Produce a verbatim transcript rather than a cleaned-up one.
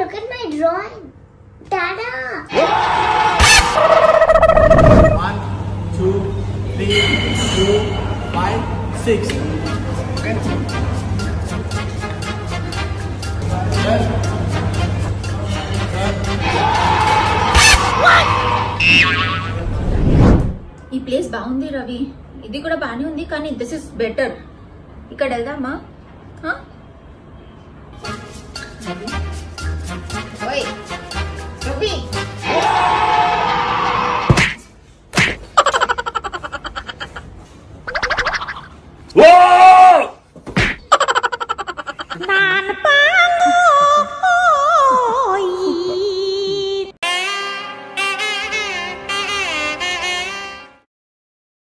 look at my drawing. Tada! One, two, three, four, five, six. What? This place is bound, Ravi. This is better. Here, huh? Oi, Ruby.